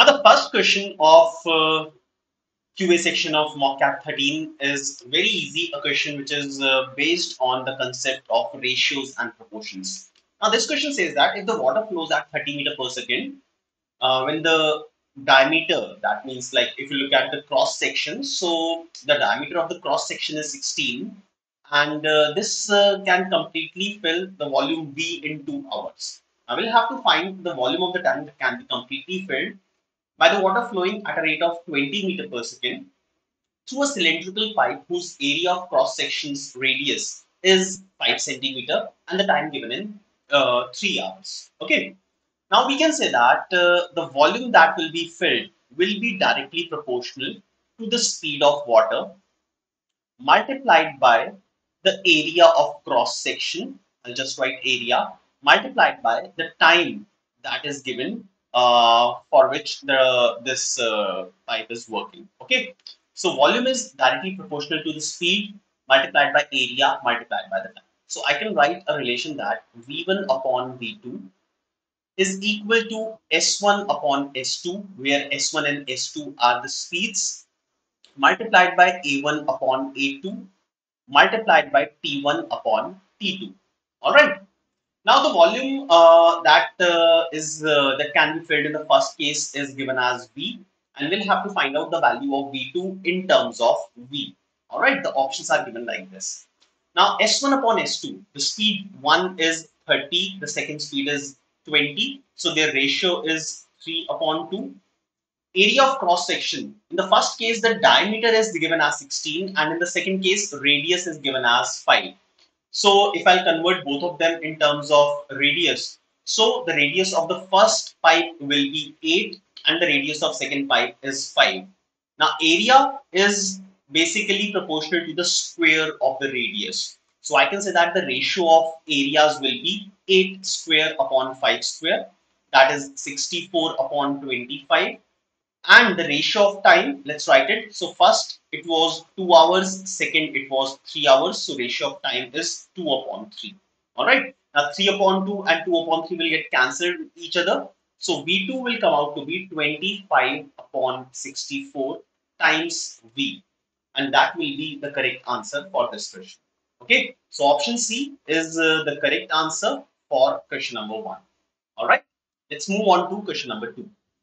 Now the first question of QA section of mock-cap 13 is very easy, a question which is based on the concept of ratios and proportions. Now this question says that if the water flows at 30 meter per second, when the diameter, that means like if you look at the cross section, so the diameter of the cross section is 16 and this can completely fill the volume V in 2 hours. Now we'll have to find the volume of the tank that can be completely filled by the water flowing at a rate of 20 meter per second through a cylindrical pipe whose area of cross section's radius is 5 centimeter and the time given in 3 hours. Okay. Now we can say that the volume that will be filled will be directly proportional to the speed of water multiplied by the area of cross section. I'll just write area multiplied by the time that is given for which this pipe is working. Okay, so volume is directly proportional to the speed multiplied by area multiplied by the time. So I can write a relation that V1 upon V2 is equal to S1 upon S2, where S1 and S2 are the speeds, multiplied by A1 upon A2, multiplied by T1 upon T2. All right. Now the volume that can be filled in the first case is given as V, and we'll have to find out the value of V2 in terms of V. All right. The options are given like this. Now S1 upon S2, the speed 1 is 30, the second speed is 20, so their ratio is 3 upon 2. Area of cross section, in the first case the diameter is given as 16 and in the second case radius is given as 5. So if I'll convert both of them in terms of radius, so the radius of the first pipe will be 8 and the radius of second pipe is 5. Now area is basically proportional to the square of the radius. So I can say that the ratio of areas will be 8 square upon 5 square, that is 64 upon 25. And the ratio of time, let's write it. So first it was 2 hours, second it was 3 hours. So ratio of time is 2 upon 3. All right. Now 3 upon 2 and 2 upon 3 will get cancelled with each other. So V2 will come out to be 25 upon 64 times V. And that will be the correct answer for this question. Okay, so option C is the correct answer for question number 1. All right, let's move on to question number 2.